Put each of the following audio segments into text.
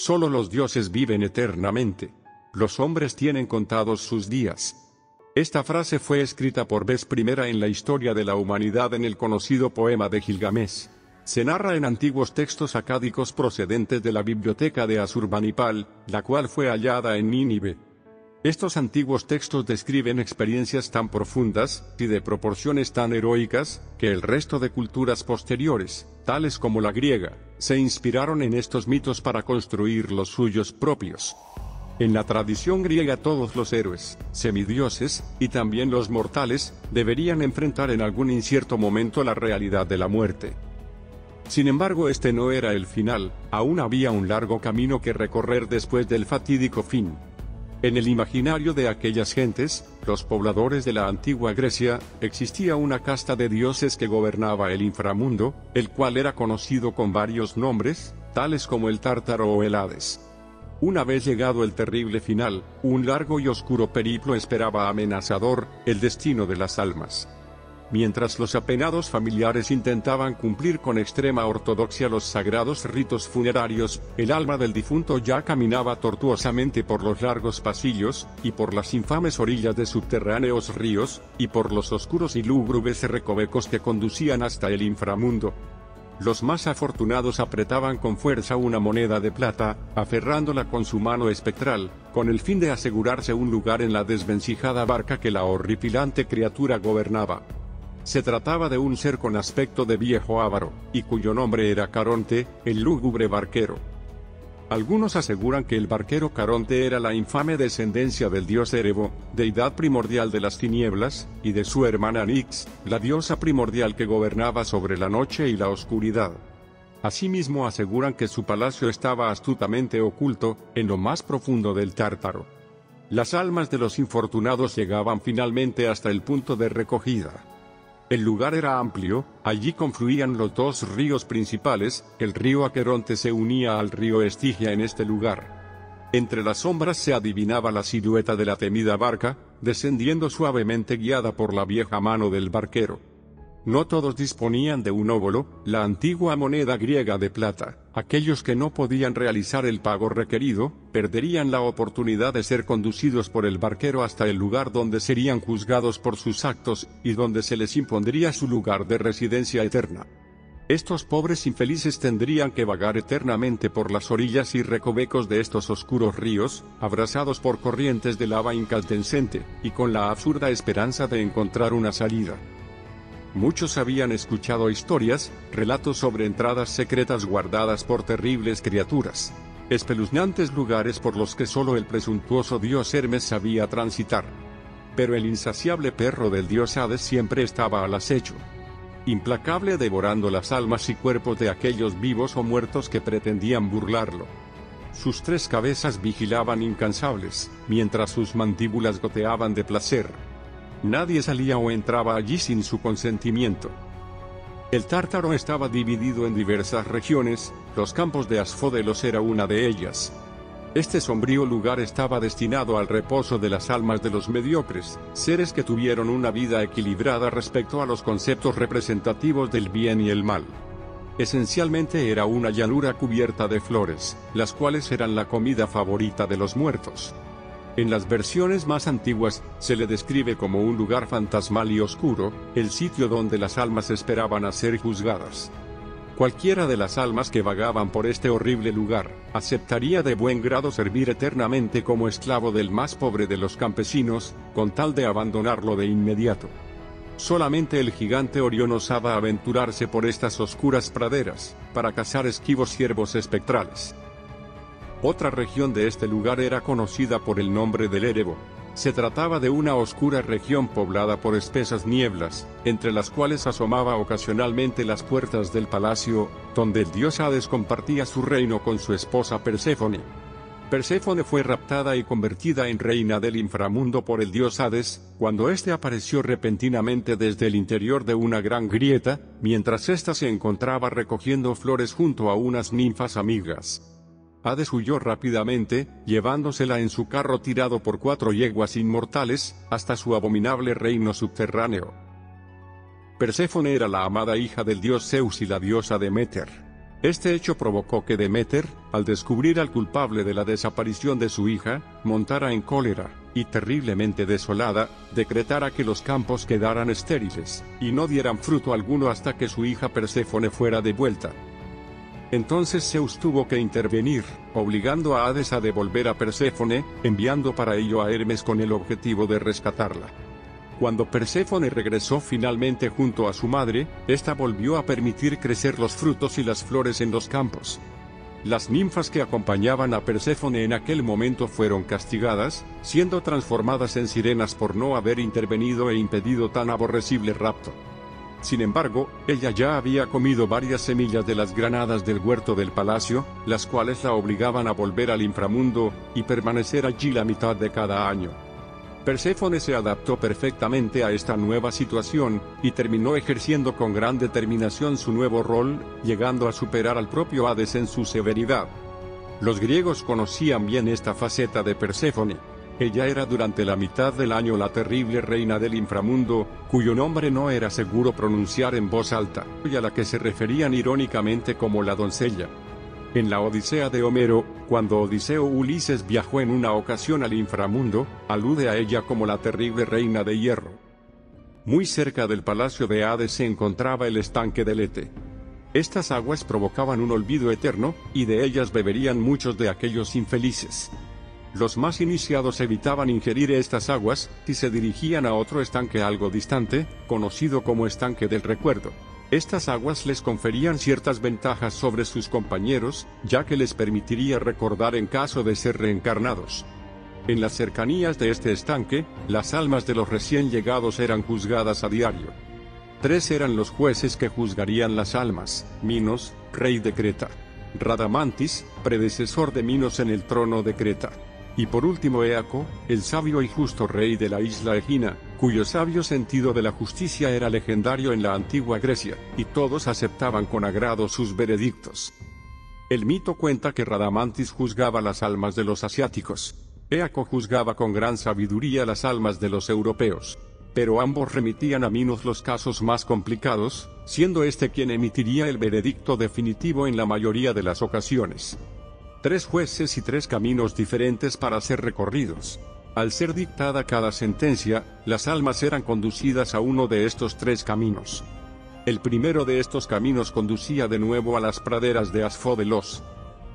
Solo los dioses viven eternamente. Los hombres tienen contados sus días. Esta frase fue escrita por vez primera en la historia de la humanidad en el conocido poema de Gilgamesh. Se narra en antiguos textos acádicos procedentes de la biblioteca de Asurbanipal, la cual fue hallada en Nínive. Estos antiguos textos describen experiencias tan profundas, y de proporciones tan heroicas, que el resto de culturas posteriores, tales como la griega, se inspiraron en estos mitos para construir los suyos propios. En la tradición griega todos los héroes, semidioses, y también los mortales, deberían enfrentar en algún incierto momento la realidad de la muerte. Sin embargo, este no era el final, aún había un largo camino que recorrer después del fatídico fin. En el imaginario de aquellas gentes, los pobladores de la antigua Grecia, existía una casta de dioses que gobernaba el inframundo, el cual era conocido con varios nombres, tales como el Tártaro o el Hades. Una vez llegado el terrible final, un largo y oscuro periplo esperaba amenazador, el destino de las almas. Mientras los apenados familiares intentaban cumplir con extrema ortodoxia los sagrados ritos funerarios, el alma del difunto ya caminaba tortuosamente por los largos pasillos, y por las infames orillas de subterráneos ríos, y por los oscuros y lúgubres recovecos que conducían hasta el inframundo. Los más afortunados apretaban con fuerza una moneda de plata, aferrándola con su mano espectral, con el fin de asegurarse un lugar en la desvencijada barca que la horripilante criatura gobernaba. Se trataba de un ser con aspecto de viejo avaro, y cuyo nombre era Caronte, el lúgubre barquero. Algunos aseguran que el barquero Caronte era la infame descendencia del dios Érebo, deidad primordial de las tinieblas, y de su hermana Nyx, la diosa primordial que gobernaba sobre la noche y la oscuridad. Asimismo aseguran que su palacio estaba astutamente oculto, en lo más profundo del Tártaro. Las almas de los infortunados llegaban finalmente hasta el punto de recogida. El lugar era amplio, allí confluían los dos ríos principales, el río Aqueronte se unía al río Estigia en este lugar. Entre las sombras se adivinaba la silueta de la temida barca, descendiendo suavemente guiada por la vieja mano del barquero. No todos disponían de un óbolo, la antigua moneda griega de plata. Aquellos que no podían realizar el pago requerido, perderían la oportunidad de ser conducidos por el barquero hasta el lugar donde serían juzgados por sus actos, y donde se les impondría su lugar de residencia eterna. Estos pobres infelices tendrían que vagar eternamente por las orillas y recovecos de estos oscuros ríos, abrazados por corrientes de lava incandescente, y con la absurda esperanza de encontrar una salida. Muchos habían escuchado historias, relatos sobre entradas secretas guardadas por terribles criaturas, espeluznantes lugares por los que solo el presuntuoso dios Hermes sabía transitar. Pero el insaciable perro del dios Hades siempre estaba al acecho, implacable devorando las almas y cuerpos de aquellos vivos o muertos que pretendían burlarlo. Sus tres cabezas vigilaban incansables, mientras sus mandíbulas goteaban de placer. Nadie salía o entraba allí sin su consentimiento. El Tártaro estaba dividido en diversas regiones, los campos de Asfódelos era una de ellas. Este sombrío lugar estaba destinado al reposo de las almas de los mediocres, seres que tuvieron una vida equilibrada respecto a los conceptos representativos del bien y el mal. Esencialmente era una llanura cubierta de flores, las cuales eran la comida favorita de los muertos. En las versiones más antiguas, se le describe como un lugar fantasmal y oscuro, el sitio donde las almas esperaban a ser juzgadas. Cualquiera de las almas que vagaban por este horrible lugar, aceptaría de buen grado servir eternamente como esclavo del más pobre de los campesinos, con tal de abandonarlo de inmediato. Solamente el gigante Orión osaba aventurarse por estas oscuras praderas, para cazar esquivos ciervos espectrales. Otra región de este lugar era conocida por el nombre del Érebo. Se trataba de una oscura región poblada por espesas nieblas, entre las cuales asomaba ocasionalmente las puertas del palacio, donde el dios Hades compartía su reino con su esposa Perséfone. Perséfone fue raptada y convertida en reina del inframundo por el dios Hades, cuando éste apareció repentinamente desde el interior de una gran grieta, mientras ésta se encontraba recogiendo flores junto a unas ninfas amigas. Hades huyó rápidamente, llevándosela en su carro tirado por 4 yeguas inmortales, hasta su abominable reino subterráneo. Perséfone era la amada hija del dios Zeus y la diosa Deméter. Este hecho provocó que Deméter, al descubrir al culpable de la desaparición de su hija, montara en cólera, y terriblemente desolada, decretara que los campos quedaran estériles, y no dieran fruto alguno hasta que su hija Perséfone fuera devuelta. Entonces Zeus tuvo que intervenir, obligando a Hades a devolver a Perséfone, enviando para ello a Hermes con el objetivo de rescatarla. Cuando Perséfone regresó finalmente junto a su madre, ésta volvió a permitir crecer los frutos y las flores en los campos. Las ninfas que acompañaban a Perséfone en aquel momento fueron castigadas, siendo transformadas en sirenas por no haber intervenido e impedido tan aborrecible rapto. Sin embargo, ella ya había comido varias semillas de las granadas del huerto del palacio, las cuales la obligaban a volver al inframundo, y permanecer allí la mitad de cada año. Perséfone se adaptó perfectamente a esta nueva situación, y terminó ejerciendo con gran determinación su nuevo rol, llegando a superar al propio Hades en su severidad. Los griegos conocían bien esta faceta de Perséfone. Ella era durante la mitad del año la terrible reina del inframundo, cuyo nombre no era seguro pronunciar en voz alta, y a la que se referían irónicamente como la doncella. En la Odisea de Homero, cuando Odiseo Ulises viajó en una ocasión al inframundo, alude a ella como la terrible reina de hierro. Muy cerca del palacio de Hades se encontraba el estanque de Lete. Estas aguas provocaban un olvido eterno, y de ellas beberían muchos de aquellos infelices. Los más iniciados evitaban ingerir estas aguas, y se dirigían a otro estanque algo distante, conocido como estanque del recuerdo. Estas aguas les conferían ciertas ventajas sobre sus compañeros, ya que les permitiría recordar en caso de ser reencarnados. En las cercanías de este estanque, las almas de los recién llegados eran juzgadas a diario. 3 eran los jueces que juzgarían las almas: Minos, rey de Creta; Radamantis, predecesor de Minos en el trono de Creta; y por último Éaco, el sabio y justo rey de la isla Egina, cuyo sabio sentido de la justicia era legendario en la antigua Grecia, y todos aceptaban con agrado sus veredictos. El mito cuenta que Radamantis juzgaba las almas de los asiáticos. Éaco juzgaba con gran sabiduría las almas de los europeos. Pero ambos remitían a Minos los casos más complicados, siendo este quien emitiría el veredicto definitivo en la mayoría de las ocasiones. 3 jueces y 3 caminos diferentes para ser recorridos. Al ser dictada cada sentencia, las almas eran conducidas a uno de estos 3 caminos. El primero de estos caminos conducía de nuevo a las praderas de Asfódelos.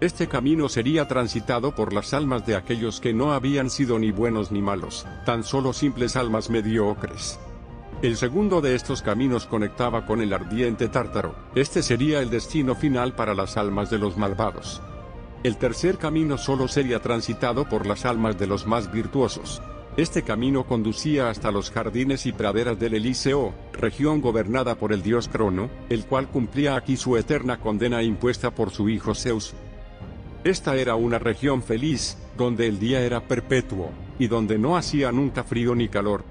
Este camino sería transitado por las almas de aquellos que no habían sido ni buenos ni malos, tan solo simples almas mediocres. El segundo de estos caminos conectaba con el ardiente Tártaro. Este sería el destino final para las almas de los malvados. El tercer camino solo sería transitado por las almas de los más virtuosos. Este camino conducía hasta los jardines y praderas del Elíseo, región gobernada por el dios Crono, el cual cumplía aquí su eterna condena impuesta por su hijo Zeus. Esta era una región feliz, donde el día era perpetuo, y donde no hacía nunca frío ni calor.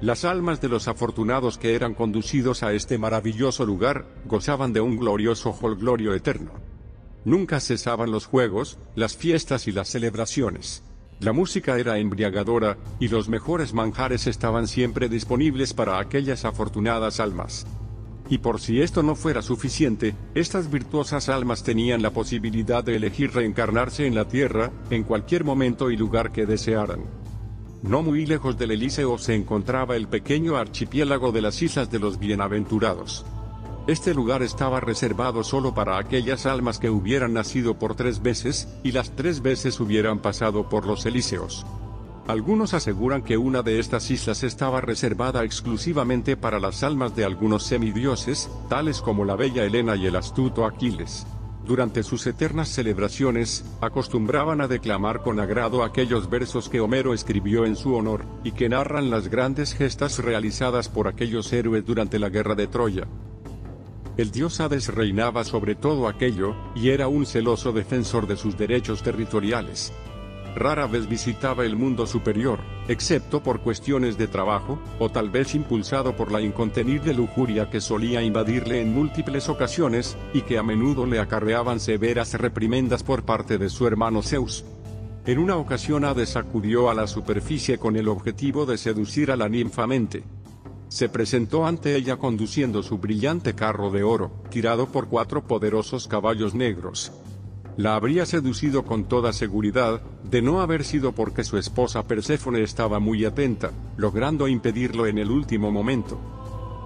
Las almas de los afortunados que eran conducidos a este maravilloso lugar, gozaban de un glorioso jolgorio eterno. Nunca cesaban los juegos, las fiestas y las celebraciones. La música era embriagadora, y los mejores manjares estaban siempre disponibles para aquellas afortunadas almas. Y por si esto no fuera suficiente, estas virtuosas almas tenían la posibilidad de elegir reencarnarse en la tierra, en cualquier momento y lugar que desearan. No muy lejos del Elíseo se encontraba el pequeño archipiélago de las Islas de los Bienaventurados. Este lugar estaba reservado solo para aquellas almas que hubieran nacido por 3 veces, y las 3 veces hubieran pasado por los Elíseos. Algunos aseguran que una de estas islas estaba reservada exclusivamente para las almas de algunos semidioses, tales como la bella Helena y el astuto Aquiles. Durante sus eternas celebraciones, acostumbraban a declamar con agrado aquellos versos que Homero escribió en su honor, y que narran las grandes gestas realizadas por aquellos héroes durante la guerra de Troya. El dios Hades reinaba sobre todo aquello, y era un celoso defensor de sus derechos territoriales. Rara vez visitaba el mundo superior, excepto por cuestiones de trabajo, o tal vez impulsado por la incontenible lujuria que solía invadirle en múltiples ocasiones, y que a menudo le acarreaban severas reprimendas por parte de su hermano Zeus. En una ocasión Hades acudió a la superficie con el objetivo de seducir a la ninfa Mente. Se presentó ante ella conduciendo su brillante carro de oro, tirado por 4 poderosos caballos negros. La habría seducido con toda seguridad, de no haber sido porque su esposa Perséfone estaba muy atenta, logrando impedirlo en el último momento.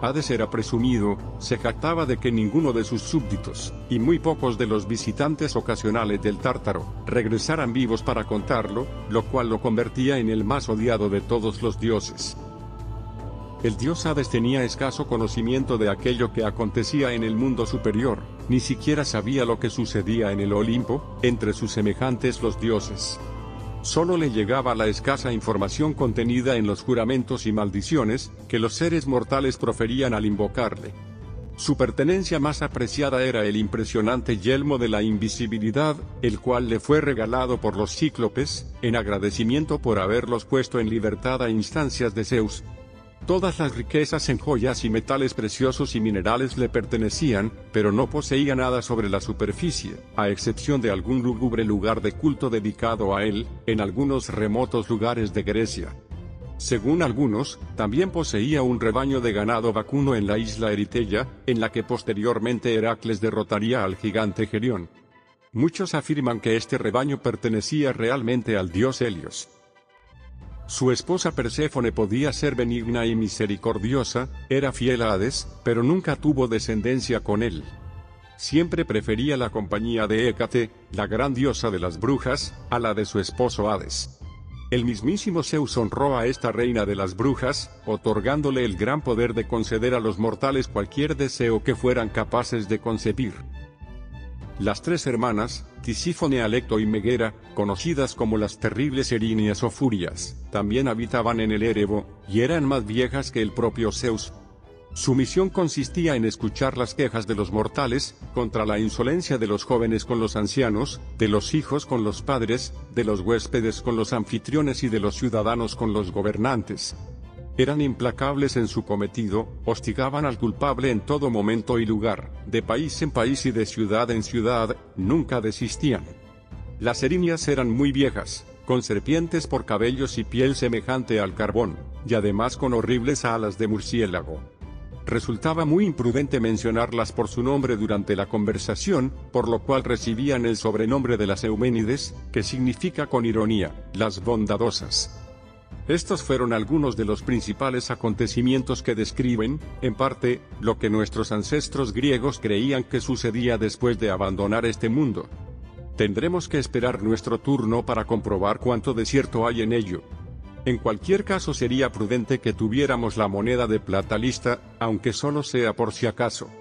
Hades era presumido, se jactaba de que ninguno de sus súbditos, y muy pocos de los visitantes ocasionales del Tártaro, regresaran vivos para contarlo, lo cual lo convertía en el más odiado de todos los dioses. El dios Hades tenía escaso conocimiento de aquello que acontecía en el mundo superior, ni siquiera sabía lo que sucedía en el Olimpo, entre sus semejantes los dioses. Solo le llegaba la escasa información contenida en los juramentos y maldiciones que los seres mortales proferían al invocarle. Su pertenencia más apreciada era el impresionante yelmo de la invisibilidad, el cual le fue regalado por los cíclopes, en agradecimiento por haberlos puesto en libertad a instancias de Zeus. Todas las riquezas en joyas y metales preciosos y minerales le pertenecían, pero no poseía nada sobre la superficie, a excepción de algún lúgubre lugar de culto dedicado a él, en algunos remotos lugares de Grecia. Según algunos, también poseía un rebaño de ganado vacuno en la isla Eriteya, en la que posteriormente Heracles derrotaría al gigante Gerión. Muchos afirman que este rebaño pertenecía realmente al dios Helios. Su esposa Perséfone podía ser benigna y misericordiosa, era fiel a Hades, pero nunca tuvo descendencia con él. Siempre prefería la compañía de Hécate, la gran diosa de las brujas, a la de su esposo Hades. El mismísimo Zeus honró a esta reina de las brujas, otorgándole el gran poder de conceder a los mortales cualquier deseo que fueran capaces de concebir. Las 3 hermanas, Tisífone, Alecto y Megera, conocidas como las terribles Erinias o Furias, también habitaban en el Érebo, y eran más viejas que el propio Zeus. Su misión consistía en escuchar las quejas de los mortales, contra la insolencia de los jóvenes con los ancianos, de los hijos con los padres, de los huéspedes con los anfitriones y de los ciudadanos con los gobernantes. Eran implacables en su cometido, hostigaban al culpable en todo momento y lugar, de país en país y de ciudad en ciudad, nunca desistían. Las Erinias eran muy viejas, con serpientes por cabellos y piel semejante al carbón, y además con horribles alas de murciélago. Resultaba muy imprudente mencionarlas por su nombre durante la conversación, por lo cual recibían el sobrenombre de las Euménides, que significa con ironía, las bondadosas. Estos fueron algunos de los principales acontecimientos que describen, en parte, lo que nuestros ancestros griegos creían que sucedía después de abandonar este mundo. Tendremos que esperar nuestro turno para comprobar cuánto de cierto hay en ello. En cualquier caso sería prudente que tuviéramos la moneda de plata lista, aunque solo sea por si acaso.